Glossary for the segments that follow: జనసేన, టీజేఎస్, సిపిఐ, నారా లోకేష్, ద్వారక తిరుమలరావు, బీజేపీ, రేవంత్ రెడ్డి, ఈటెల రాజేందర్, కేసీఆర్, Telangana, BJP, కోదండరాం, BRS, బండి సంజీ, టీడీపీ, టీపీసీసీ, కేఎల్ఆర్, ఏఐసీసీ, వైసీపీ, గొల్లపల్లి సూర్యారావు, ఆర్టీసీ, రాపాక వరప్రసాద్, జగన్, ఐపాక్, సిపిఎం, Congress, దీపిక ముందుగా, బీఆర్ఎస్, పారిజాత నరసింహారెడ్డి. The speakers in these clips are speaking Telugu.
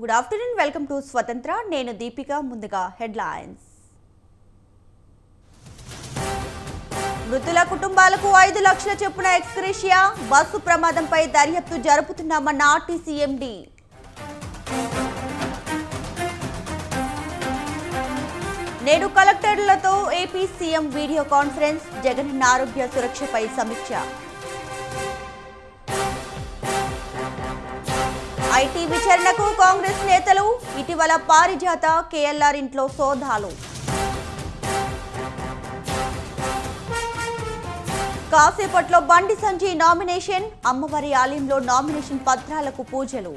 गुड आफ्टरनून वेलकम टू स्वतंत्र नेनु दीपिका मुंदुगा हेडलाइन्स మృతుల కుటుంబాలకు 5 లక్షల చొప్పున ఎక్స్‌గ్రేషియా బస్సు ప్రమాదంపై దర్యాప్తు జరుపుతున్నామన్న ఆర్టీసీ ఎండి నేడు కలెక్టర్లతో AP CM video conference జగన్ ఆరోగ్య సురక్షపై సమీక్ష ఐటీ విచారణకు కాంగ్రెస్ నేతలు ఇటివల పారిజాత కేఎల్ఆర్ ఇంట్లో సోదాలు కాసేపట్లో బండి సంజీ నామినేషన్ అమ్మవారి ఆలయంలో నామినేషన్ పత్రాలకు పూజలు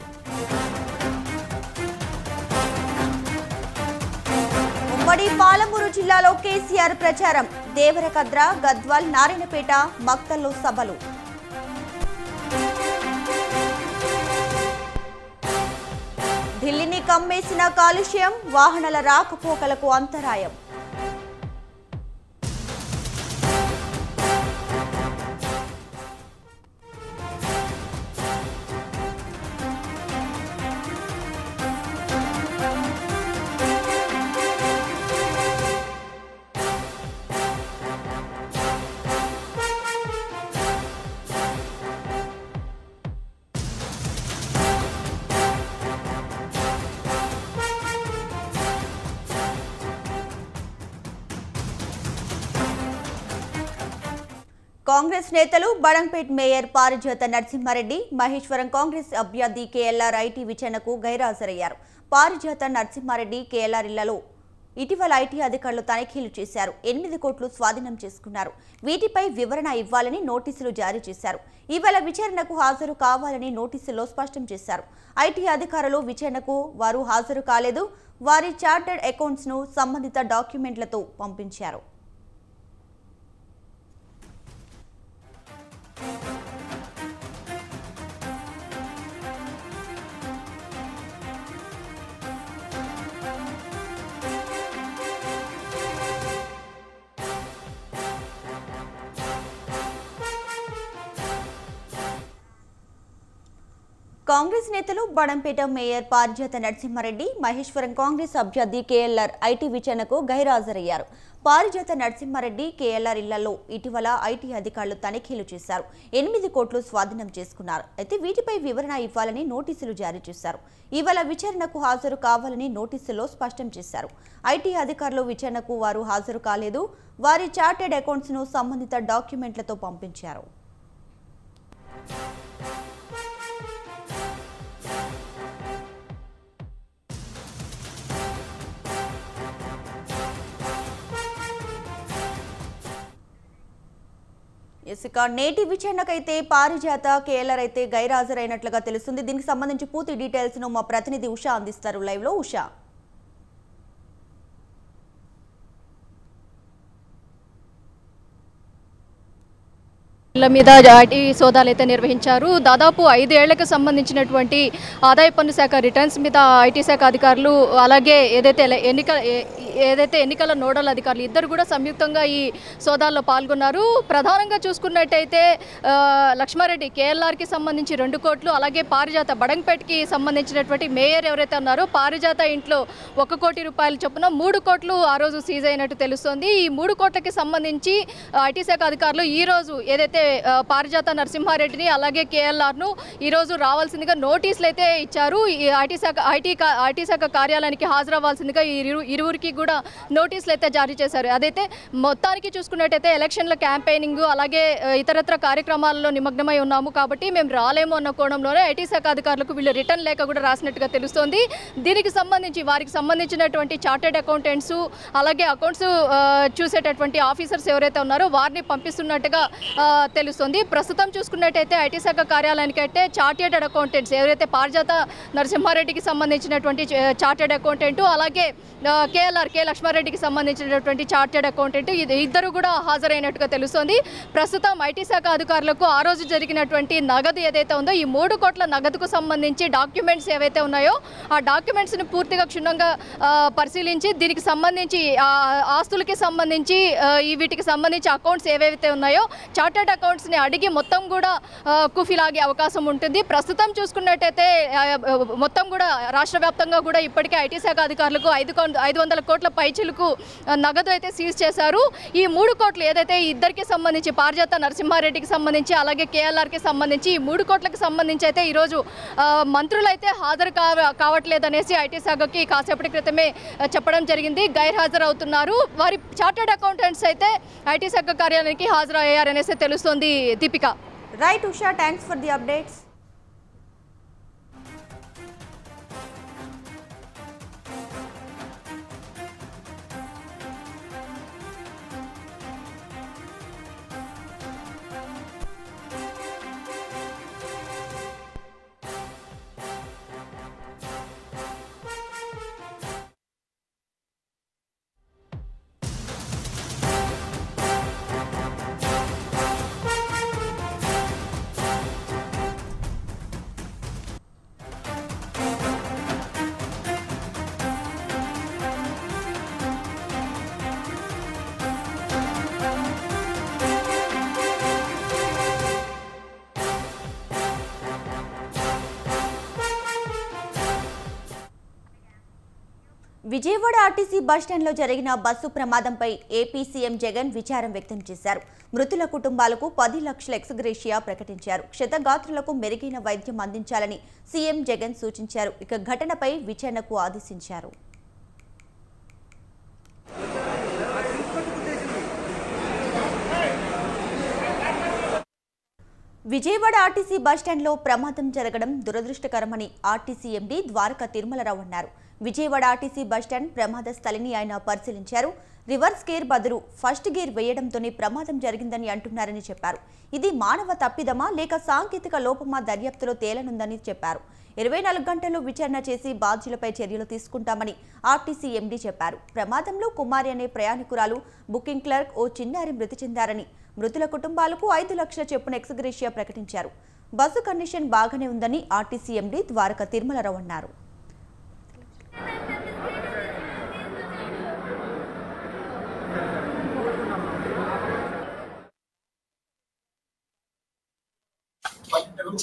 ఉమ్మడి పాలమూరు జిల్లాలో కేసీఆర్ ప్రచారం దేవరకద్ర గద్వాల్ నారాయణపేట మక్తల్లో సభలు ఢిల్లీని కమ్మేసిన కాలుష్యం వాహనాల రాకపోకలకు అంతరాయం కాంగ్రెస్ నేతలు బడంపేట్ మేయర్ పారిజాత నరసింహారెడ్డి మహేశ్వరం కాంగ్రెస్ అభ్యర్థి కేఎల్ఆర్ ఐటీ విచారణకు గైరాజరయ్యారు. పారిజాత నరసింహారెడ్డి కేఎల్ఆర్ ఇళ్లలో ఇటీవల ఐటీ అధికారులు తనిఖీలు చేశారు. 8 కోట్లు స్వాధీనం చేసుకున్నారు. వీటిపై వివరణ ఇవ్వాలని నోటీసులు జారీ చేశారు. ఇవాళ విచారణకు హాజరు కావాలని నోటీసులో స్పష్టం చేశారు. ఐటీ అధికారులు విచారణకు వారు హాజరు కాలేదు. వారి చార్టర్డ్ అకౌంట్స్ ను సంబంధిత డాక్యుమెంట్లతో పంపించారు. కాంగ్రెస్ నేతలు బడంపేట మేయర్ పారిజాత నరసింహారెడ్డి మహేశ్వరం కాంగ్రెస్ అభ్యర్థి కేఎల్ఆర్ ఐటీ విచారణకు గైరాజరయ్యారు. పారిజాత నరసింహారెడ్డి కేఎల్ఆర్ ఇళ్లలో ఇటీవల ఐటీ అధికారులు తనిఖీలు చేశారు. 8 కోట్లు స్వాధీనం చేసుకున్నారు. అయితే వీటిపై వివరణ ఇవ్వాలని నోటీసులు జారీ చేశారు. ఇవాళ విచారణకు హాజరు కావాలని నోటీసులో స్పష్టం చేశారు. ఐటీ అధికారులు విచారణకు వారు హాజరు కాలేదు. వారి చార్టెడ్ అకౌంట్స్ ను సంబంధిత డాక్యుమెంట్లతో పంపించారు. ఇక నేటి విచారణకైతే పారిజాత కేఎల్ఆర్ అయితే గైరాజరైనట్లుగా తెలుస్తుంది. దీనికి సంబంధించి పూర్తి డీటెయిల్స్ ను మా ప్రతినిధి ఉష అందిస్తారు. లైవ్ లో ఉష. ఇళ్ల మీద ఐటీ సోదాలైతే నిర్వహించారు. దాదాపు 5 ఏళ్లకు సంబంధించినటువంటి ఆదాయ పన్ను శాఖ రిటర్న్స్ మీద ఐటీ శాఖ అధికారులు అలాగే ఏదైతే ఎన్నికల నోడల్ అధికారులు ఇద్దరు కూడా సంయుక్తంగా ఈ సోదాల్లో పాల్గొన్నారు. ప్రధానంగా చూసుకున్నట్టయితే లక్ష్మారెడ్డి కేఎల్ఆర్కి సంబంధించి 2 కోట్లు, అలాగే పారిజాత బడంపేట్కి సంబంధించినటువంటి మేయర్ ఎవరైతే ఉన్నారో పారిజాత ఇంట్లో 1 కోటి రూపాయల చొప్పున 3 కోట్లు ఆ రోజు సీజ్ అయినట్టు తెలుస్తోంది. ఈ 3 కోట్లకి సంబంధించి ఐటీ శాఖ అధికారులు ఈ రోజు ఏదైతే పారిజాత నరసింహారెడ్డిని అలాగే కేఎల్ఆర్ను ఈరోజు రావాల్సిందిగా నోటీసులు అయితే ఇచ్చారు. ఈ ఐటీ శాఖ కార్యాలయానికి హాజరవ్వాల్సిందిగా ఇరువురికి కూడా నోటీసులు అయితే జారీ చేశారు. అదైతే మొత్తానికి చూసుకున్నట్టయితే ఎలక్షన్ల క్యాంపెయినింగ్ అలాగే ఇతరత్ర కార్యక్రమాలలో నిమగ్నమై ఉన్నాము కాబట్టి మేము రాలేము అన్న కోణంలోనే ఐటీ శాఖ అధికారులకు వీళ్ళు రిటర్న్ లేఖ కూడా రాసినట్టుగా తెలుస్తోంది. దీనికి సంబంధించి వారికి సంబంధించినటువంటి చార్టెడ్ అకౌంటెంట్స్ అలాగే అకౌంట్స్ చూసేటటువంటి ఆఫీసర్స్ ఎవరైతే ఉన్నారో వారిని పంపిస్తున్నట్టుగా తెలుస్తుంది. ప్రస్తుతం చూసుకున్నట్టయితే ఐటీ శాఖ కార్యాలయానికి అయితే చార్టెడ్ అకౌంటెంట్స్ ఎవరైతే పారిజాత నరసింహారెడ్డికి సంబంధించినటువంటి చార్టెడ్ అకౌంటెంట్ అలాగే కేఎల్ఆర్ के लक्ष्मारेड्डी की संबंधी चार्टर्ड अकौंटेंट इधर हाजरैनट्टुगा प्रस्तुतं ऐटी शाख अधिकारुलकु आ रोजु जरिगिनटुवंटि नगदु एदैते उंदो ई 3 कोट्ल नगदुकु संबंधिंची डाक्युमेंट्स एवैते उन्नायो आ डाक्युमेंट्स नि पूर्तिगा क्षुण्णंगा परिशीलिंची दीनिकि संबंधिंची आस्तुलकु संबंधिंची ई वीटिकि संबंधिंची अकौंट्स एवैते उन्नायो चार्टर्ड अकौंट्स नि अडिगि मोत्तं कूडा कुफिलागे अवकाशं उंटुंदी। प्रस्तुतं चूसुकुन्नट्लयिते मोत्तं कूडा राष्ट्र व्याप्तंगा कूडा इप्पटिके ऐटी शाख अधिकारुलकु 500 కోట్ల పైచిలకు నగదు అయితే సీజ్ చేశారు। ఈ 3 కోట్లు ఏదైతే ఇద్దరికి సంబంధించి పార్జాత నరసింహారెడ్డికి సంబంధించి అలాగే కేఎల్ఆర్ కి సంబంధించి ఈ 3 కోట్లకు సంబంధించి అయితే ఈ రోజు మంత్రులైతే హాజరు కావట్లేదు అనేసి ఐటీ శాఖకి కాసేపటి క్రితమే చెప్పడం జరిగింది। గైర్ హాజరు అవుతున్నారు వారి చార్టర్డ్ అకౌంటెంట్స్ అయితే ఐటీ శాఖ కార్యాలయానికి హాజరు అయ్యారు అనేసి తెలుస్తుంది। Deepika right Usha thanks for the updates. Vijayawada ఆర్టీసీ bus స్టాండ్లో జరిగిన బస్సు ప్రమాదంపై ఏపీ సీఎం జగన్ విచారం వ్యక్తం చేశారు। మృతుల కుటుంబాలకు 10 లక్షల ఎక్స్‌గ్రేషియా ప్రకటించారు। క్షతగాత్రులకు మెరుగైన వైద్యం అందించాలని సీఎం జగన్ సూచించారు। ఇక ఘటనపై విచారణకు ఆదేశించారు। విజయవాడ ఆర్టీసీ బస్ స్టాండ్లో ప్రమాదం జరగడం దురదృష్టకరమని ఆర్టీసీ ఎండీ ద్వారక తిరుమలరావు అన్నారు। విజయవాడ ఆర్టీసీ బస్ స్టాండ్ ప్రమాద స్థలిని ఆయన పరిశీలించారు। రివర్స్ గేర్ బదులు ఫస్ట్ గేర్ వేయడంతోనే ప్రమాదం జరిగిందని అంటున్నారని చెప్పారు। ఇది మానవ తప్పిదమా లేక సాంకేతిక లోపమా దర్యాప్తులో తేలనుందని చెప్పారు। 24 గంటల్లో విచారణ చేసి బాధ్యులపై చర్యలు తీసుకుంటామని ఆర్టీసీ ఎండీ చెప్పారు। ప్రమాదంలో కుమారి అనే ప్రయాణికురాలు బుకింగ్ క్లర్క్ ఓ చిన్నారి మృతి చెందారని మృతుల కుటుంబాలకు 5 లక్షల చొప్పున ఎక్స్‌గ్రేషియా ప్రకటించారు। బస్సు కండిషన్ బాగానే ఉందని ఆర్టీసీ ఎండీ ద్వారక తిరుమలరావు అన్నారు।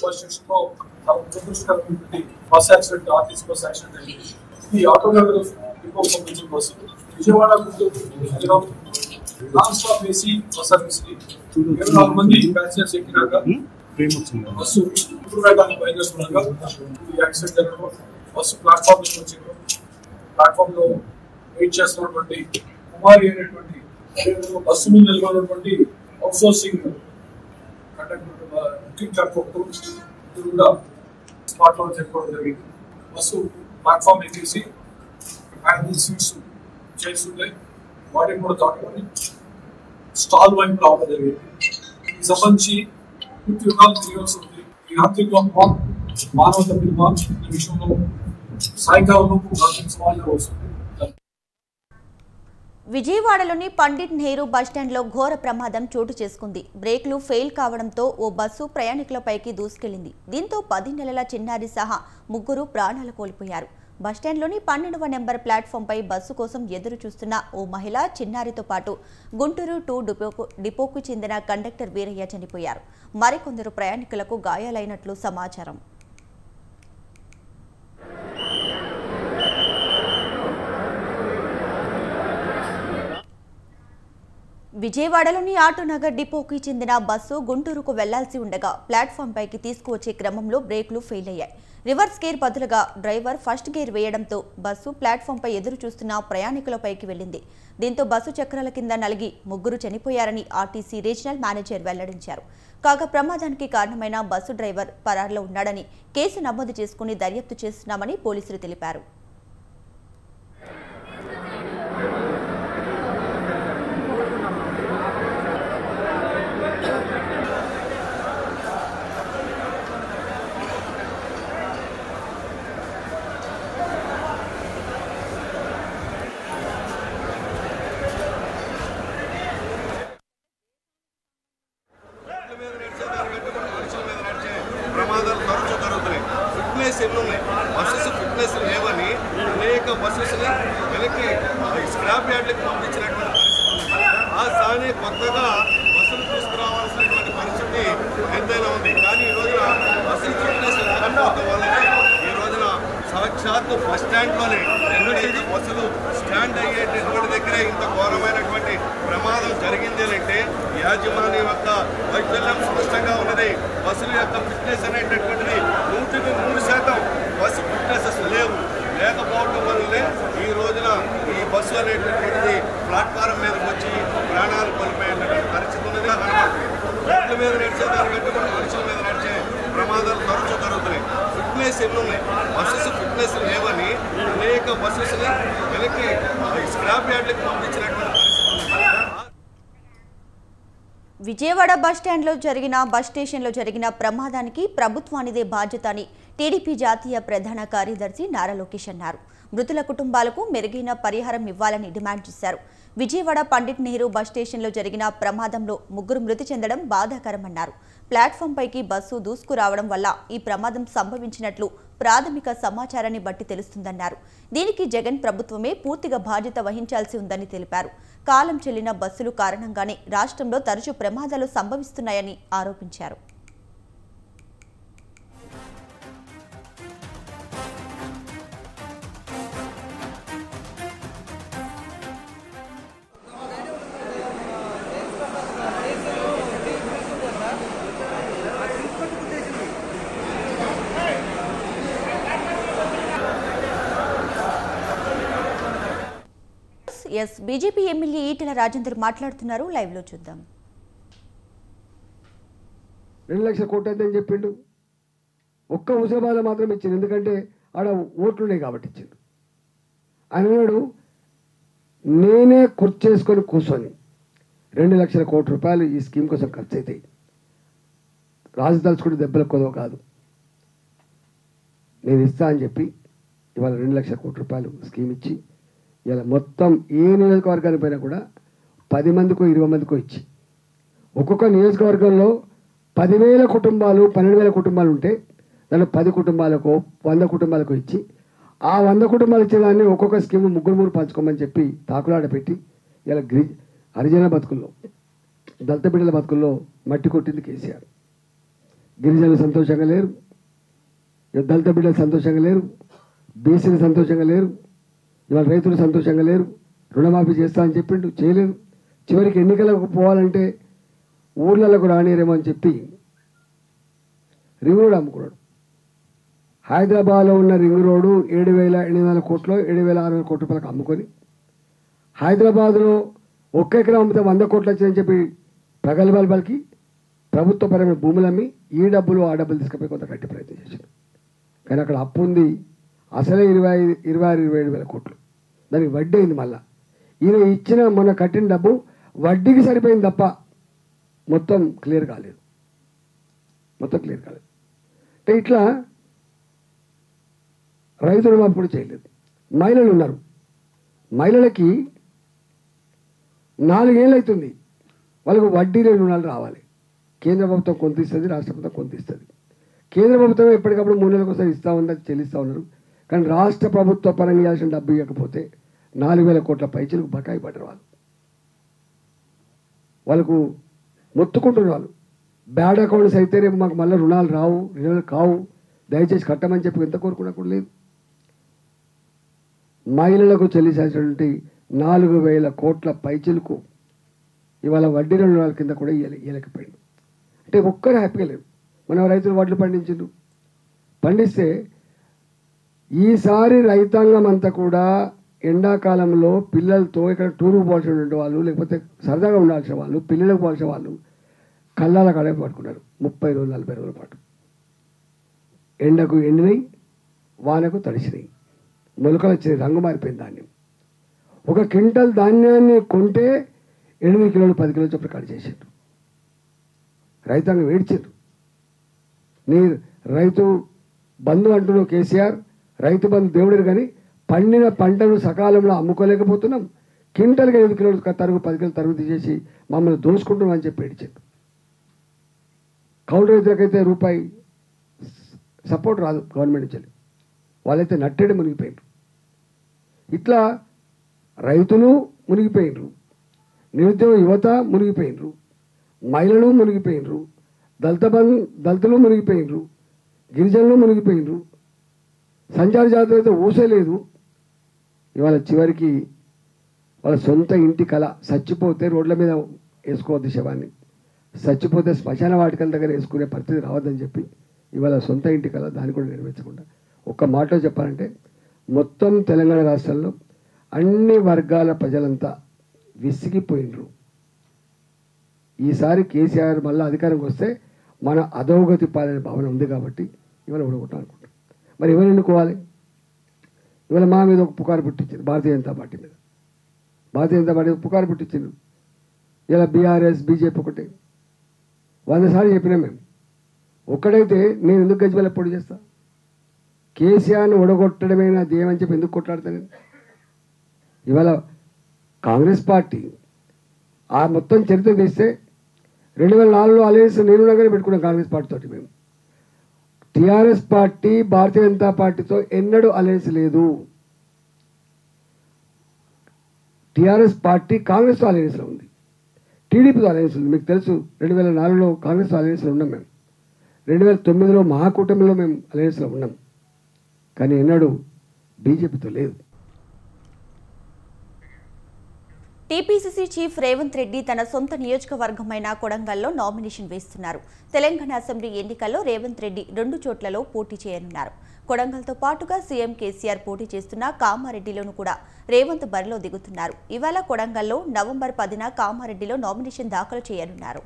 Questions about how this community was accident or this was accident the autobiography people from the person Vijayawada last of AC was actually even all many passengers ekinaga premuchindi basu puradani byajastunnaga the accident jaragadu basu platform lo vachindi platform lo wait chestunnatundi kumari anetundi basu nu nilgonatundi outsourcing contact बस प्लाटा सीटे स्टाल वाइन जी संबंधी मानव तब विषय में सायंकाल విజయవాడలోని పండిట్ నెహ్రూ బస్టాండ్లో ఘోర ప్రమాదం చోటు చేసుకుంది। బ్రేక్లు ఫెయిల్ కావడంతో ఓ బస్సు ప్రయాణికులపైకి దూసుకెళ్లింది। దీంతో 10 నెలల చిన్నారి సహా ముగ్గురు ప్రాణాలు కోల్పోయారు। బస్టాండ్లోని 12వ నెంబర్ ప్లాట్ఫామ్పై బస్సు కోసం ఎదురు చూస్తున్న ఓ మహిళ చిన్నారితో పాటు గుంటూరు 2 డిపోకు చెందిన కండక్టర్ వీరయ్య చనిపోయారు। మరికొందరు ప్రయాణికులకు గాయాలైనట్లు సమాచారం। విజయవాడలోని ఆటోనగర్ డిపోకి చెందిన బస్సు గుంటూరుకు వెళ్లాల్సి ఉండగా ప్లాట్ఫామ్ పైకి తీసుకువచ్చే క్రమంలో బ్రేక్లు ఫెయిల్ అయ్యాయి। రివర్స్ గేర్ బదులుగా డ్రైవర్ ఫస్ట్ గేర్ వేయడంతో బస్సు ప్లాట్ఫామ్ పై ఎదురు చూస్తున్న ప్రయాణికులపైకి వెళ్ళింది। దీంతో బస్సు చక్రాల కింద నలిగి ముగ్గురు చనిపోయారని ఆర్టీసీ రీజనల్ మేనేజర్ వెల్లడించారు। కాగా ప్రమాదానికి కారణమైన బస్సు డ్రైవర్ పరారులో ఉన్నాడని కేసు నమోదు చేసుకుని దర్యాప్తు చేస్తున్నామని పోలీసులు తెలిపారు। ప్యాలెస్ లేవని అనేక బస్సులు వెనక్కి స్క్రాప్ యార్డ్లకు పంపించినటువంటి పరిస్థితి, ఆ స్థానే కొత్తగా బస్సులు తీసుకురావాల్సినటువంటి పరిస్థితి ఎంతైనా ఉంది. కానీ ఈ రోజున బస్సులు చూడలేకపోవడం వల్ల ఈ రోజున సాక్షాత్తు బస్ స్టాండ్లోనే ఎన్నో బస్సులు స్టాండ్ అయ్యేటటువంటి దగ్గరే ఇంత ఘోరమైనటువంటి ప్రమాదం జరిగింది అంటే యాజమాన్యం యొక్క వైఫల్యం స్పష్టంగా ఉన్నది. బస్సుల యొక్క ఫిట్నెస్ అనేటటువంటిది 100% బస్సు ఫిట్నెస్ లేవు. లేకపోవడం వల్లనే ఈ రోజున ఈ బస్సు అనేటటువంటిది ప్లాట్ఫారం మీదకి వచ్చి ప్రాణాలు కోల్పోయేటటువంటి పరిస్థితి ఉన్నదిగా కనబడుతుంది. రోడ్ల మీద నడిచేదానికంటే మన మనుషుల మీద నడిచే ప్రమాదాలు తరచూ జరుగుతున్నాయి. ఫిట్నెస్ ఎన్నున్నాయి, బస్సెస్ ఫిట్నెస్ లేవని అనేక బస్సెస్ని వెనక్కి స్క్రాప్ యార్డ్లకు పంపించినటువంటి పరిస్థితి ఉంది. విజయవాడ బస్టాండ్లో జరిగిన బస్ స్టేషన్లో జరిగిన ప్రమాదానికి ప్రభుత్వానిదే బాధ్యత అని టీడీపీ జాతీయ ప్రధాన కార్యదర్శి నారా లోకేష్ అన్నారు. మృతుల కుటుంబాలకు మెరుగైన పరిహారం ఇవ్వాలని డిమాండ్ చేశారు. విజయవాడ పండిట్ నెహ్రూ బస్ స్టేషన్లో జరిగిన ప్రమాదంలో ముగ్గురు మృతి చెందడం బాధాకరమన్నారు. ప్లాట్ఫామ్ పైకి బస్సు దూసుకురావడం వల్ల ఈ ప్రమాదం సంభవించినట్లు ప్రాథమిక సమాచారాన్ని బట్టి తెలుస్తుందన్నారు. దీనికి జగన్ ప్రభుత్వమే పూర్తిగా బాధ్యత వహించాల్సి ఉందని తెలిపారు. కాలం చెల్లిన బస్సులు కారణంగానే రాష్ట్రంలో తరచూ ప్రమాదాలు సంభవిస్తున్నాయని ఆరోపించారు. బీజేపీ ఎమ్మెల్యే ఈటెల రాజేందర్ మాట్లాడుతున్నారు, లైవ్ లో చూద్దాం. 2 లక్షల కోట్లు అని చెప్పిండు. ఒక్క హుజాబాద్లో మాత్రం ఇచ్చింది, ఎందుకంటే ఆడ ఓట్లు ఉన్నాయి కాబట్టి ఇచ్చిండు. అన్నాడు నేనే కుర్చేసుకొని కూర్చొని 2 లక్షల కోట్ల రూపాయలు ఈ స్కీమ్ కోసం ఖర్చు అవుతాయి. రాజదలుచుకుంటే దెబ్బలకు కొదవ కాదు, నేను ఇస్తా అని చెప్పి ఇవాళ 2 లక్షల కోట్ల రూపాయలు స్కీమ్ ఇచ్చి ఇలా మొత్తం ఏ నియోజకవర్గానికి పోయినా కూడా 10 మందికో 20 మందికో ఇచ్చి ఒక్కొక్క నియోజకవర్గంలో 10,000 కుటుంబాలు 12,000 కుటుంబాలు ఉంటే దాంట్లో 10 కుటుంబాలకో 100 కుటుంబాలకో ఇచ్చి ఆ 100 కుటుంబాలు ఇచ్చేదాన్ని ఒక్కొక్క స్కీమ్ ముగ్గురు పంచుకోమని చెప్పి తాకులాడ పెట్టి ఇలా హరిజన బతుకుల్లో దళిత బిడ్డల బతుకుల్లో మట్టి కొట్టింది కేసీఆర్. గిరిజనులు సంతోషంగా లేరు, దళిత బిడ్డలు సంతోషంగా లేరు, బీసీలు సంతోషంగా లేరు, ఇవాళ రైతులు సంతోషంగా లేరు. రుణమాఫీ చేస్తా అని చెప్పిండు, చేయలేదు. చివరికి ఎన్నికలకు పోవాలంటే ఊర్లలకు రానిరేమో అని చెప్పి రింగ్ రోడ్ అమ్ముకున్నాడు. హైదరాబాద్లో ఉన్న రింగ్ రోడ్డు 7,800 కోట్లు 7,600 కోట్ల రూపాయలకు అమ్ముకొని హైదరాబాద్లో 1 ఎకరం అమ్మితే 100 కోట్లు వచ్చిందని చెప్పి ప్రగల్భాలు పలికి ప్రభుత్వపరమైన భూములు అమ్మి ఈ డబ్బులు ఆ డబ్బులు తీసుకుపోయి కొంత గట్టి ప్రయత్నం చేశాడు. కానీ అక్కడ అప్పు ఉంది, అసలే 27,000 కోట్లు, దానికి వడ్డీ అయింది. మళ్ళా ఈయన ఇచ్చిన మొన్న కట్టిన డబ్బు వడ్డీకి సరిపోయింది తప్ప మొత్తం క్లియర్ కాలేదు, అంటే ఇట్లా రైతులు మాకు కూడా చేయలేదు. మహిళలు ఉన్నారు, మహిళలకి 4 ఏళ్ళు అవుతుంది, వాళ్ళకు వడ్డీ 2 నెలలు రావాలి. కేంద్ర ప్రభుత్వం కొంత ఇస్తుంది, రాష్ట్ర ప్రభుత్వం కొంత ఇస్తుంది. కేంద్ర ప్రభుత్వం ఎప్పటికప్పుడు 3 నెలలకు ఒకసారి ఇస్తూ ఉన్నారు, చెల్లిస్తూ ఉన్నారు. కానీ రాష్ట్ర ప్రభుత్వ పరంగా ఇవ్వాల్సిన డబ్బు ఇవ్వకపోతే 4,000 కోట్ల పైచలకు బకాయి పడ్డారు. వాళ్ళకు మొత్తుకుంటున్నారు. వాళ్ళు బ్యాడ్ అకౌంట్స్ అయితే రేపు మాకు మళ్ళీ రుణాలు రావు, రుణాలు కావు, దయచేసి కట్టమని చెప్పి ఎంత కోరుకున్నా కూడా లేదు. మహిళలకు చెల్లించాల్సినటువంటి 4,000 కోట్ల పైచలకు ఇవాళ వడ్డీ 2 నెలల కింద కూడా ఇవ్వలేకపోయింది. అంటే ఒక్కరు హ్యాపీగా లేరు. మనం రైతులు వడ్లు పండించారు, పండిస్తే ఈసారి రైతాంగం అంతా కూడా ఎండాకాలంలో పిల్లలతో ఇక్కడ టూరుకు పోవాల్సినటువంటి వాళ్ళు, లేకపోతే సరదాగా ఉండాల్సిన వాళ్ళు, పిల్లలకు పోవాల్సిన వాళ్ళు కళ్ళాల కడే పట్టుకున్నారు 30 రోజులు 40 రోజుల పాటు. ఎండకు ఎండినవి, వానకు తడిసినాయి, మొలకలు వచ్చినాయి, రంగు మారిపోయిన ధాన్యం. 1 క్వింటల్ ధాన్యాన్ని కొంటే 8 కిలోలు 10 కిలోలు చొప్పున కట్ చేశారు. రైతాంగం ఏడ్చారు. నేను రైతు బంధు అంటున్నావు కేసీఆర్, రైతు బంధు దేవుడు, కానీ పండిన పంటను సకాలంలో అమ్ముకోలేకపోతున్నాం, క్వింటల్కి 8 కిలోలు 10 కిలోలు తరుగు తీసేసి మమ్మల్ని దోసుకుంటున్నాం అని చెప్పి ఏడిచాడు. కౌలు రైతులకైతే రూపాయి సపోర్ట్ రాదు గవర్నమెంట్ నుంచి, వాళ్ళైతే నట్టేడి మునిగిపోయారు. ఇట్లా రైతులు మునిగిపోయారు, నిరుద్యోగ యువత మునిగిపోయారు, మహిళలు మునిగిపోయారు, దళితులు మునిగిపోయారు, గిరిజనులు మునిగిపోయారు, సంచార జాతులు అయితే ఊసేలేదు. ఇవాళ చివరికి వాళ్ళ సొంత ఇంటి కళ చచ్చిపోతే రోడ్ల మీద వేసుకోవద్దు, శవాన్ని చచ్చిపోతే శ్మశాన వాటికల దగ్గర వేసుకునే పరిస్థితి రావద్దని చెప్పి ఇవాళ సొంత ఇంటి కళ దాన్ని కూడా నెరవేర్చకుండా. ఒక్క మాటలో చెప్పాలంటే మొత్తం తెలంగాణ రాష్ట్రంలో అన్ని వర్గాల ప్రజలంతా విసిగిపోయినరు. ఈసారి కేసీఆర్ మళ్ళీ అధికారంకి వస్తే మన అధోగతి పాలనే భావన ఉంది కాబట్టి ఇవాళ ఓడగొట్టాం అనుకుంటాం. మరి ఎవరు ఎన్నుకోవాలి? ఇవాళ మా మీద ఒక పుకారు పుట్టించారు, భారతీయ జనతా పార్టీ మీద. భారతీయ జనతా పార్టీ పుకారు పుట్టించారు. ఇలా బీఆర్ఎస్ బీజేపీ ఒకటే 100 సార్లు చెప్పినాం. మేము ఒక్కడైతే నేను ఎందుకు గజ్వేల్ పొడి చేస్తా? కేసీఆర్ని ఓడగొట్టడమేనా దేవని చెప్పి ఎందుకు కొట్లాడతా నేను? ఇవాళ కాంగ్రెస్ పార్టీ ఆ మొత్తం చరిత్ర తీస్తే 2004లో అలయన్స్ నేనుగానే పెట్టుకున్నాం కాంగ్రెస్ పార్టీతో. మేము టీఆర్ఎస్ పార్టీ భారతీయ జనతా పార్టీతో ఎన్నడూ అలయన్స్ లేదు. టీఆర్ఎస్ పార్టీ కాంగ్రెస్తో అలయన్స్లో ఉంది, టీడీపీతో అలయన్స్ ఉంది. మీకు తెలుసు 2004లో కాంగ్రెస్తో అలయన్స్లో ఉన్నాం మేము, 2009లో మహాకూటమిలో మేము అలయన్స్లో ఉన్నాం. కానీ ఎన్నడూ బీజేపీతో లేదు. టీపీసీసీ చీఫ్ రేవంత్ రెడ్డి తన సొంత నియోజకవర్గమైన కొడంగల్లో నామినేషన్ వేస్తున్నారు. తెలంగాణ అసెంబ్లీ ఎన్నికల్లో రేవంత్ రెడ్డి 2 చోట్లలో పోటీ చేయనున్నారు. కొడంగల్తో పాటుగా సీఎం కేసీఆర్ పోటీ చేస్తున్న కామారెడ్డిలోను కూడా రేవంత్ బరిలో దిగుతున్నారు. ఇవాళ కొడంగల్లో, నవంబర్ 10న కామారెడ్డిలో నామినేషన్ దాఖలు చేయనున్నారు.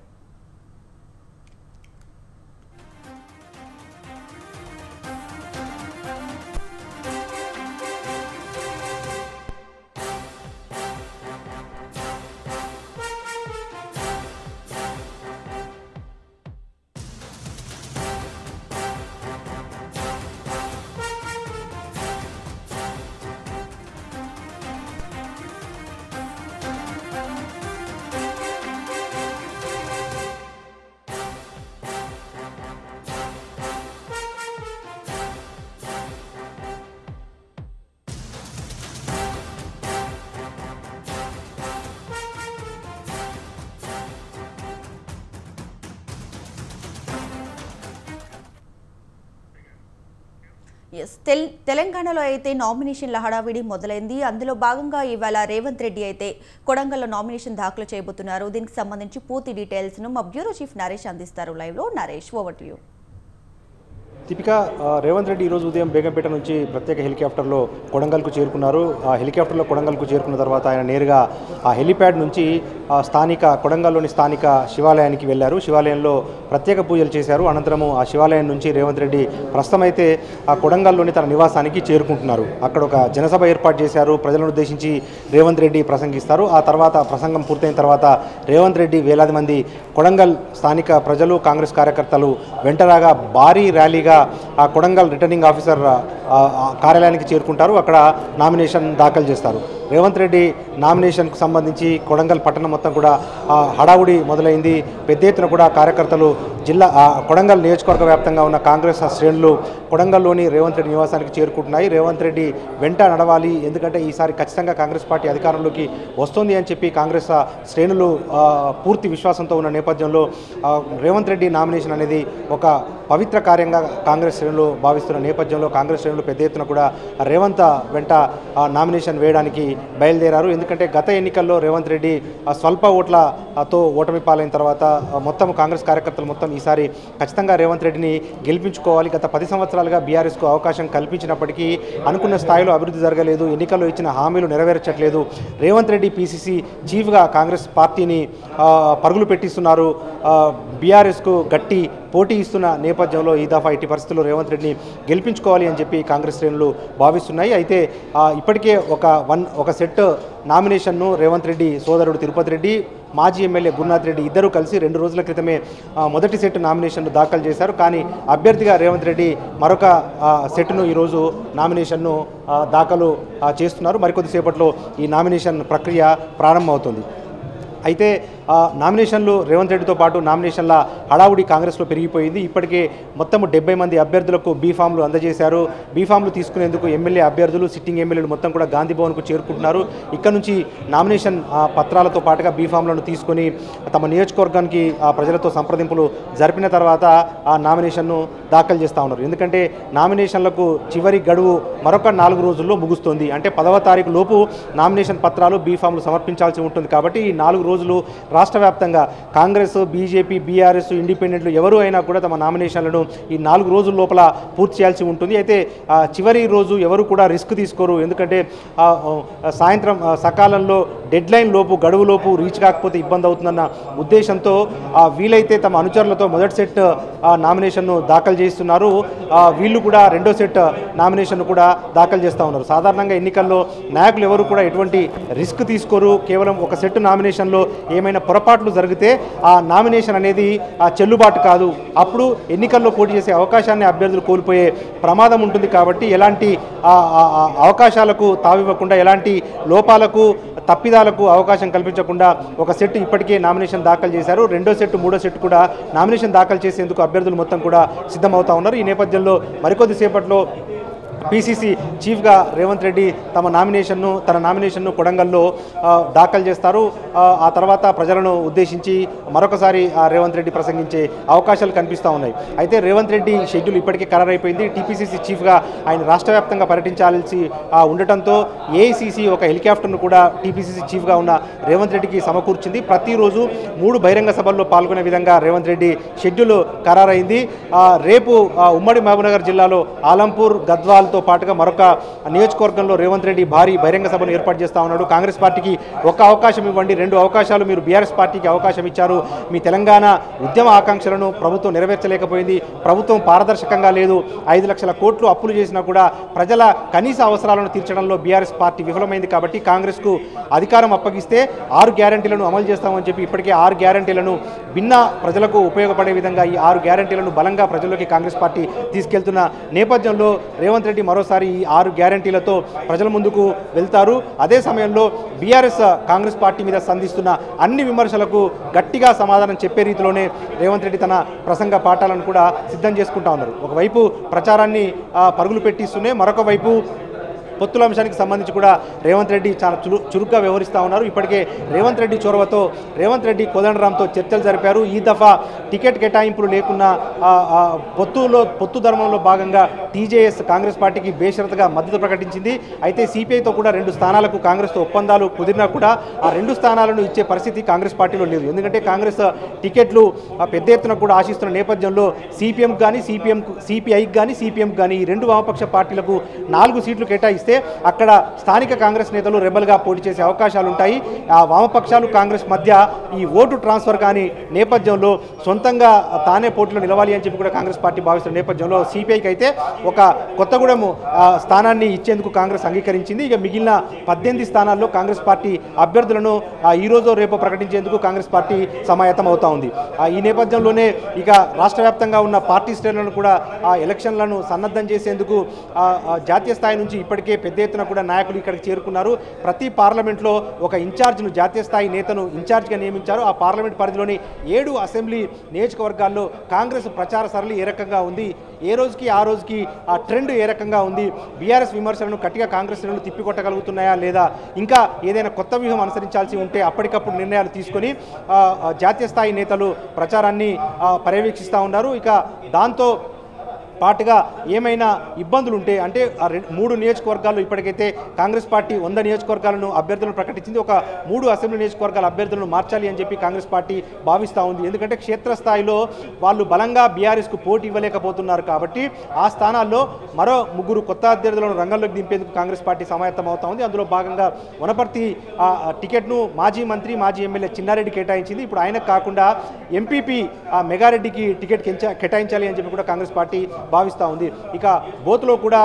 తెలంగాణలో అయితే నామినేషన్ల హడావిడి మొదలైంది. అందులో భాగంగా ఇవాళ రేవంత్ రెడ్డి అయితే కొడంగల్లో నామినేషన్ దాఖలు చేయబోతున్నారు. దీనికి సంబంధించి పూర్తి డీటెయిల్స్ ను మా బ్యూరో చీఫ్ నరేష్ అందిస్తారు. లైవ్ లో Naresh, over to you. Deepika, రేవంత్ రెడ్డి ఈరోజు ఉదయం బేగంపేట నుంచి ప్రత్యేక హెలికాప్టర్లో కొడంగల్కు చేరుకున్నారు. ఆ హెలికాప్టర్లో కొడంగల్కు చేరుకున్న తర్వాత ఆయన నేరుగా ఆ హెలిప్యాడ్ నుంచి కొడంగల్లోని స్థానిక శివాలయానికి వెళ్ళారు. శివాలయంలో ప్రత్యేక పూజలు చేశారు. అనంతరము ఆ శివాలయం నుంచి రేవంత్ రెడ్డి ప్రస్తుతమైతే ఆ కొడంగల్లోని తన నివాసానికి చేరుకుంటున్నారు. అక్కడ ఒక జనసభ ఏర్పాటు చేశారు. ప్రజలను ఉద్దేశించి రేవంత్ రెడ్డి ప్రసంగిస్తారు. ఆ తర్వాత ప్రసంగం పూర్తయిన తర్వాత రేవంత్ రెడ్డి వేలాది మంది కొడంగల్ స్థానిక ప్రజలు, కాంగ్రెస్ కార్యకర్తలు వెంటరాగా భారీ ర్యాలీగా ఆ కొడంగల్ రిటర్నింగ్ ఆఫీసర్ కార్యాలయానికి చేరుకుంటారు. అక్కడ నామినేషన్ దాఖలు చేస్తారు. రేవంత్ రెడ్డి నామినేషన్కు సంబంధించి కొడంగల్ పట్టణం మొత్తం కూడా హడావుడి మొదలైంది. పెద్ద ఎత్తున కూడా కార్యకర్తలు జిల్లా కొడంగల్ నియోజకవర్గ వ్యాప్తంగా ఉన్న కాంగ్రెస్ శ్రేణులు కొడంగల్లోని రేవంత్ రెడ్డి నివాసానికి చేరుకుంటున్నాయి. రేవంత్ రెడ్డి వెంట నడవాలి, ఎందుకంటే ఈసారి ఖచ్చితంగా కాంగ్రెస్ పార్టీ అధికారంలోకి వస్తుంది అని చెప్పి కాంగ్రెస్ శ్రేణులు పూర్తి విశ్వాసంతో ఉన్న నేపథ్యంలో రేవంత్ రెడ్డి నామినేషన్ అనేది ఒక పవిత్ర కార్యంగా కాంగ్రెస్ శ్రేణులు భావిస్తున్న నేపథ్యంలో కాంగ్రెస్ శ్రేణులు పెద్ద ఎత్తున కూడా రేవంత్ వెంట నామినేషన్ వేయడానికి బయలుదేరారు. ఎందుకంటే గత ఎన్నికల్లో రేవంత్ రెడ్డి స్వల్ప ఓట్లతో ఓటమి పాలైన తర్వాత మొత్తం కాంగ్రెస్ కార్యకర్తలు మొత్తం ఈసారి ఖచ్చితంగా రేవంత్ రెడ్డిని గెలిపించుకోవాలి. గత 10 సంవత్సరాలుగా బీఆర్ఎస్కు అవకాశం కల్పించినప్పటికీ అనుకున్న స్థాయిలో అభివృద్ధి జరగలేదు, ఎన్నికల్లో ఇచ్చిన హామీలు నెరవేర్చట్లేదు. రేవంత్ రెడ్డి పీసీసీ చీఫ్గా కాంగ్రెస్ పార్టీని పరుగులు పెట్టిస్తున్నారు. బీఆర్ఎస్కు గట్టి పోటీ ఇస్తున్న నేపథ్యంలో ఈ దఫా ఇటు పరిస్థితుల్లో రేవంత్ రెడ్డిని గెలిపించుకోవాలి అని చెప్పి కాంగ్రెస్ శ్రేణులు భావిస్తున్నాయి. అయితే ఇప్పటికే ఒక సెట్ నామినేషన్ను రేవంత్ రెడ్డి సోదరుడు తిరుపతి రెడ్డి, మాజీ ఎమ్మెల్యే గురునాథ్ రెడ్డి ఇద్దరూ కలిసి 2 రోజుల క్రితమే మొదటి సెట్ నామినేషన్ను దాఖలు చేశారు. కానీ అభ్యర్థిగా రేవంత్ రెడ్డి మరొక సెట్ను ఈరోజు నామినేషన్ను దాఖలు చేస్తున్నారు. మరికొద్దిసేపట్లో ఈ నామినేషన్ ప్రక్రియ ప్రారంభమవుతుంది. అయితే నామినేషన్లు రేవంత్ రెడ్డితో పాటు నామినేషన్ల హడావుడి కాంగ్రెస్లో పెరిగిపోయింది. ఇప్పటికే మొత్తం 70 మంది అభ్యర్థులకు బి ఫామ్లు అందజేశారు. బి ఫామ్లు తీసుకునేందుకు ఎమ్మెల్యే అభ్యర్థులు, సిట్టింగ్ ఎమ్మెల్యేలు మొత్తం కూడా గాంధీ భవన్కు చేరుకుంటున్నారు. ఇక్కడ నుంచి నామినేషన్ పత్రాలతో పాటుగా బి ఫామ్లను తీసుకొని తమ నియోజకవర్గానికి ప్రజలతో సంప్రదింపులు జరిపిన తర్వాత ఆ నామినేషన్ను దాఖలు చేస్తూ ఉన్నారు. ఎందుకంటే నామినేషన్లకు చివరి గడువు మరొక 4 రోజుల్లో ముగుస్తుంది. అంటే 10వ తారీఖు లోపు నామినేషన్ పత్రాలు బి ఫామ్లు సమర్పించాల్సి ఉంటుంది. కాబట్టి ఈ 4 రోజులు రాష్ట్ర వ్యాప్తంగా కాంగ్రెస్, బీజేపీ, బీఆర్ఎస్, ఇండిపెండెంట్లు ఎవరు అయినా కూడా తమ నామినేషన్లను ఈ 4 రోజుల లోపల పూర్తి చేయాల్సి ఉంటుంది. అయితే చివరి రోజు ఎవరు కూడా రిస్క్ తీసుకోరు. ఎందుకంటే సాయంత్రం సకాలంలో డెడ్లైన్ లోపు, గడువులోపు రీచ్ కాకపోతే ఇబ్బంది అవుతుందన్న ఉద్దేశంతో వీలైతే తమ అనుచరులతో మొదటి సెట్ నామినేషన్ను దాఖలు చేస్తున్నారు. వీళ్ళు కూడా రెండో సెట్ నామినేషన్ను కూడా దాఖలు చేస్తూ ఉన్నారు. సాధారణంగా ఎన్నికల్లో నాయకులు ఎవరు కూడా ఎటువంటి రిస్క్ తీసుకోరు. కేవలం ఒక సెట్ నామినేషన్లో ఏమైనా పొరపాట్లు జరిగితే ఆ నామినేషన్ అనేది చెల్లుబాటు కాదు. అప్పుడు ఎన్నికల్లో పోటీ చేసే అవకాశాన్ని అభ్యర్థులు కోల్పోయే ప్రమాదం ఉంటుంది. కాబట్టి ఎలాంటి అవకాశాలకు తావివ్వకుండా, ఎలాంటి లోపాలకు, తప్పిదాలకు అవకాశం కల్పించకుండా ఒక సెట్ ఇప్పటికే నామినేషన్ దాఖలు చేశారు. రెండో సెట్, మూడో సెట్ కూడా నామినేషన్ దాఖలు చేసేందుకు అభ్యర్థులు మొత్తం కూడా సిద్ధమవుతా ఉన్నారు. ఈ నేపథ్యంలో మరికొద్దిసేపట్లో పీసీసీ చీఫ్గా రేవంత్ రెడ్డి తన నామినేషన్ను కొడంగల్లో దాఖలు చేస్తారు. ఆ తర్వాత ప్రజలను ఉద్దేశించి మరొకసారి రేవంత్ రెడ్డి ప్రసంగించే అవకాశాలు కనిపిస్తూ ఉన్నాయి. అయితే రేవంత్ రెడ్డి షెడ్యూల్ ఇప్పటికే ఖరారైపోయింది. టీపీసీసీ చీఫ్గా ఆయన రాష్ట్ర వ్యాప్తంగా పర్యటించాల్సి ఉండటంతో ఏఐసీసీ ఒక హెలికాప్టర్ను కూడా టీపీసీసీ చీఫ్గా ఉన్న రేవంత్ రెడ్డికి సమకూర్చింది. ప్రతిరోజు 3 బహిరంగ సభల్లో పాల్గొనే విధంగా రేవంత్ రెడ్డి షెడ్యూల్ ఖరారైంది. రేపు ఉమ్మడి మహబూబ్నగర్ జిల్లాలో ఆలంపూర్, గద్వాల్ తో పాటుగా మరొక నియోజకవర్గంలో రేవంత్ రెడ్డి భారీ బహిరంగ సభను ఏర్పాటు చేస్తా ఉన్నాడు. కాంగ్రెస్ పార్టీకి ఒక అవకాశం ఇవ్వండి, 2 అవకాశాలు మీరు బీఆర్ఎస్ పార్టీకి అవకాశం ఇచ్చారు. మీ తెలంగాణ ఉద్యమ ఆకాంక్షలను ప్రభుత్వం నెరవేర్చలేకపోయింది, ప్రభుత్వం పారదర్శకంగా లేదు, 5 లక్షల కోట్లు అప్పులు చేసినా కూడా ప్రజల కనీస అవసరాలను తీర్చడంలో బీఆర్ఎస్ పార్టీ విఫలమైంది. కాబట్టి కాంగ్రెస్కు అధికారం అప్పగిస్తే 6 గ్యారంటీలను అమలు చేస్తామని చెప్పి ఇప్పటికే 6 గ్యారంటీలను భిన్న ప్రజలకు ఉపయోగపడే విధంగా ఈ 6 గ్యారంటీలను బలంగా ప్రజల్లోకి కాంగ్రెస్ పార్టీ తీసుకెళ్తున్న నేపథ్యంలో రేవంత్ రెడ్డి మరోసారి ఈ 6 గ్యారంటీలతో ప్రజల ముందుకు వెళ్తారు. అదే సమయంలో బీఆర్ఎస్ కాంగ్రెస్ పార్టీ మీద సంధిస్తున్న అన్ని విమర్శలకు గట్టిగా సమాధానం చెప్పే రీతిలోనే రేవంత్ రెడ్డి తన ప్రసంగ పాఠాలను కూడా సిద్ధం చేసుకుంటా ఉన్నారు. ఒకవైపు ప్రచారాన్ని పరుగులు పెట్టిస్తూనే మరొక వైపు పొత్తుల అంశానికి సంబంధించి కూడా రేవంత్ రెడ్డి చాలా చురుగ్గా వ్యవహరిస్తూ ఉన్నారు. ఇప్పటికే రేవంత్ రెడ్డి చొరవతో రేవంత్ రెడ్డి కోదండరాంతో చర్చలు జరిపారు. ఈ దఫా టికెట్ కేటాయింపులు లేకున్నా పొత్తు ధర్మంలో భాగంగా టీజేఎస్ కాంగ్రెస్ పార్టీకి బేషరతుగా మద్దతు ప్రకటించింది. అయితే సిపిఐతో కూడా 2 స్థానాలకు కాంగ్రెస్తో ఒప్పందాలు కుదిరినా కూడా ఆ 2 స్థానాలను ఇచ్చే పరిస్థితి కాంగ్రెస్ పార్టీలో లేదు. ఎందుకంటే కాంగ్రెస్ టికెట్లు పెద్ద ఎత్తున కూడా ఆశిస్తున్న నేపథ్యంలో సిపిఐకి కానీ సిపిఎంకి కానీ ఈ 2 వామపక్ష పార్టీలకు 4 సీట్లు కేటాయిస్తారు. అక్కడ స్థానిక కాంగ్రెస్ నేతలు రెబల్గా పోటీ చేసే అవకాశాలు ఉంటాయి. ఆ వామపక్షాలు కాంగ్రెస్ మధ్య ఈ ఓటు ట్రాన్స్ఫర్ కానీ నేపథ్యంలో సొంతంగా తానే పోటీలో నిలవాలి అని చెప్పి కూడా కాంగ్రెస్ పార్టీ భావిస్తున్న నేపథ్యంలో సిపిఐకి అయితే ఒక కొత్తగూడెం స్థానాన్ని ఇచ్చేందుకు కాంగ్రెస్ అంగీకరించింది. ఇక మిగిలిన 18 స్థానాల్లో కాంగ్రెస్ పార్టీ అభ్యర్థులను ఈరోజు రేపు ప్రకటించేందుకు కాంగ్రెస్ పార్టీ సమాయత్తం అవుతా ఉంది. ఈ నేపథ్యంలోనే ఇక రాష్ట్ర వ్యాప్తంగా ఉన్న పార్టీ శ్రేణులను కూడా ఆ ఎలక్షన్లను సన్నద్ధం చేసేందుకు జాతీయ స్థాయి నుంచి ఇప్పటికే పెద్ద ఎత్తున కూడా నాయకులు ఇక్కడికి చేరుకున్నారు. ప్రతి పార్లమెంట్లో ఒక ఇన్ఛార్జ్ను, జాతీయ స్థాయి నేతను ఇన్ఛార్జ్గా నియమించారు. ఆ పార్లమెంట్ పరిధిలోని 7 అసెంబ్లీ నియోజకవర్గాల్లో కాంగ్రెస్ ప్రచార సరళి ఏ రకంగా ఉంది, ఏ రోజుకి ఆ రోజుకి ఆ ట్రెండ్ ఏ రకంగా ఉంది, బీఆర్ఎస్ విమర్శలను గట్టిగా కాంగ్రెస్ శ్రేణులు తిప్పికొట్టగలుగుతున్నాయా లేదా, ఇంకా ఏదైనా కొత్త వ్యూహం అనుసరించాల్సి ఉంటే అప్పటికప్పుడు నిర్ణయాలు తీసుకొని జాతీయ స్థాయి నేతలు ప్రచారాన్ని పర్యవేక్షిస్తూ ఉన్నారు. ఇక దాంతో పాటుగా ఏమైనా ఇబ్బందులు ఉంటే, అంటే 3 నియోజకవర్గాల్లో ఇప్పటికైతే కాంగ్రెస్ పార్టీ 100 నియోజకవర్గాలను అభ్యర్థులను ప్రకటించింది. ఒక 3 అసెంబ్లీ నియోజకవర్గాల అభ్యర్థులను మార్చాలి అని చెప్పి కాంగ్రెస్ పార్టీ భావిస్తూ ఉంది. ఎందుకంటే క్షేత్రస్థాయిలో వాళ్ళు బలంగా బీఆర్ఎస్కు పోటీ ఇవ్వలేకపోతున్నారు. కాబట్టి ఆ స్థానాల్లో మరో 3 కొత్త అభ్యర్థులను రంగంలోకి దింపేందుకు కాంగ్రెస్ పార్టీ సమాయత్తం అవుతా ఉంది. అందులో భాగంగా వనపర్తి టికెట్ను మాజీ మంత్రి, మాజీ ఎమ్మెల్యే చిన్నారెడ్డి కేటాయించింది. ఇప్పుడు ఆయనకు కాకుండా ఎంపీపీ మెగారెడ్డికి టికెట్ కేటాయించాలి అని చెప్పి కూడా కాంగ్రెస్ పార్టీ భావిస్తా ఉంది ఇక బోత్లో కూడా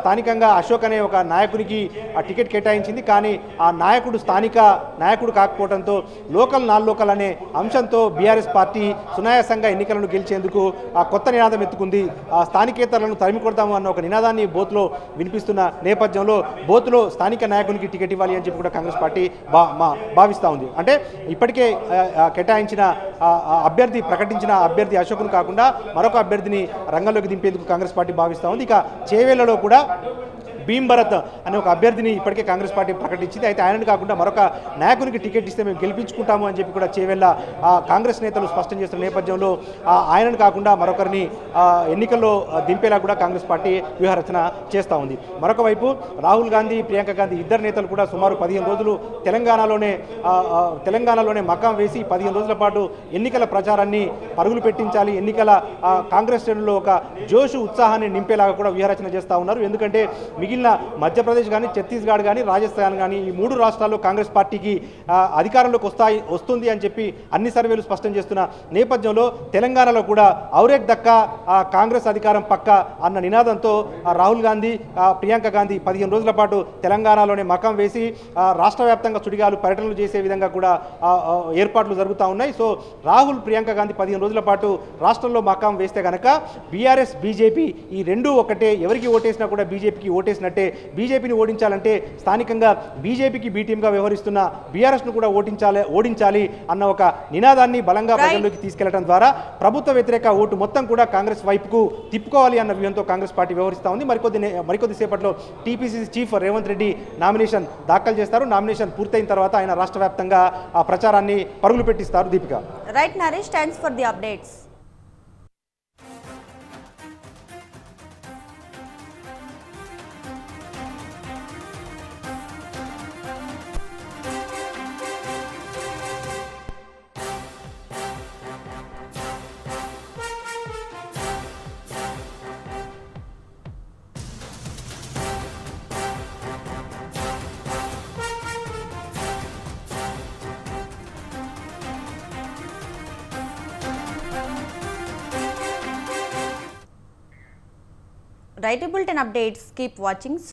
స్థానికంగా అశోక్ అనే ఒక నాయకునికి టికెట్ కేటాయించింది కానీ ఆ నాయకుడు స్థానిక నాయకుడు కాకపోవడంతో లోకల్ నాన్ లోకల్ అనే అంశంతో బీఆర్ఎస్ పార్టీ సునాయాసంగా ఎన్నికలను గెలిచేందుకు ఆ కొత్త నినాదం ఎత్తుకుంది ఆ స్థానికేతరులను తరిమి కొడతాము అన్న ఒక నినాదాన్ని బోత్లో వినిపిస్తున్న నేపథ్యంలో బోత్లో స్థానిక నాయకునికి టికెట్ ఇవ్వాలి అని చెప్పి కూడా కాంగ్రెస్ పార్టీ భావిస్తూ ఉంది అంటే ఇప్పటికే కేటాయించిన అభ్యర్థి ప్రకటించిన అభ్యర్థి అశోక్ను కాకుండా మరొక అభ్యర్థిని రంగంలోకి దింపేందుకు కాంగ్రెస్ పార్టీ భావిస్తూ ఉంది ఇక చేవేళ్లలో కూడా భీమ్ భరత్ అనే ఒక అభ్యర్థిని ఇప్పటికే కాంగ్రెస్ పార్టీ ప్రకటించింది అయితే ఆయనను కాకుండా మరొక నాయకునికి టికెట్ ఇస్తే మేము గెలిపించుకుంటాము అని చెప్పి కూడా చేవేళ్ల కాంగ్రెస్ నేతలు స్పష్టం చేస్తున్న నేపథ్యంలో ఆయనను కాకుండా మరొకరిని ఎన్నికల్లో దింపేలా కూడా కాంగ్రెస్ పార్టీ వ్యూహరచన చేస్తూ ఉంది మరొక వైపు రాహుల్ గాంధీ ప్రియాంక గాంధీ ఇద్దరు నేతలు కూడా సుమారు 15 రోజులు తెలంగాణలోనే మకాం వేసి 15 రోజుల పాటు ఎన్నికల ప్రచారాన్ని పరుగులు పెట్టించాలి ఎన్నికల కాంగ్రెస్ శ్రేణుల్లో ఒక జోషు ఉత్సాహాన్ని నింపేలాగా కూడా వ్యూహరచన చేస్తూ ఉన్నారు ఎందుకంటే మిగిలిన మధ్యప్రదేశ్ కానీ ఛత్తీస్గఢ్ కానీ రాజస్థాన్ కానీ ఈ 3 రాష్ట్రాల్లో కాంగ్రెస్ పార్టీకి అధికారంలోకి వస్తుంది అని చెప్పి అన్ని సర్వేలు స్పష్టం చేస్తున్న నేపథ్యంలో తెలంగాణలో కూడా ఔరేక్ దక్కా కాంగ్రెస్ అధికారం పక్క అన్న నినాదంతో రాహుల్ గాంధీ ప్రియాంక గాంధీ 15 రోజుల పాటు తెలంగాణలోనే మకం వేసి రాష్ట్ర వ్యాప్తంగా చుడిగాలు పర్యటనలు చేసే విధంగా కూడా ఏర్పాట్లు జరుగుతూ ఉన్నాయి సో రాహుల్ ప్రియాంక గాంధీ 15 రోజుల పాటు రాష్ట్రంలో మకం వేస్తే కనుక బీఆర్ఎస్ బీజేపీ ఈ 2 ఒకటే ఎవరికి ఓటేసినా కూడా బీజేపీకి ఓటేసి బీజేపీని ఓడించాలంటే స్థానికంగా బీజేపీకి బీటీఎంగా వ్యవహరిస్తున్న బీఆర్ఎస్ను కూడా ఓడించాలి అన్న ఒక నినాదాన్ని బలంగా ప్రజల్లోకి తీసుకెళ్లడం ద్వారా ప్రభుత్వ వ్యతిరేక ఓటు మొత్తం కూడా కాంగ్రెస్ వైపుకు తిప్పుకోవాలి అన్న వ్యూహంతో కాంగ్రెస్ పార్టీ వ్యవహరిస్తూ ఉంది మరికొద్దిసేపట్లో టీపీసీసీ chief రేవంత్ రెడ్డి nomination దాఖలు చేస్తారు నామినేషన్ పూర్తయిన తర్వాత ఆయన రాష్ట్ర వ్యాప్తంగా ఆ ప్రచారాన్ని పరుగులు పెట్టిస్తారు Deepika right Naresh thanks for the updates Write bulletin updates. Keep watching.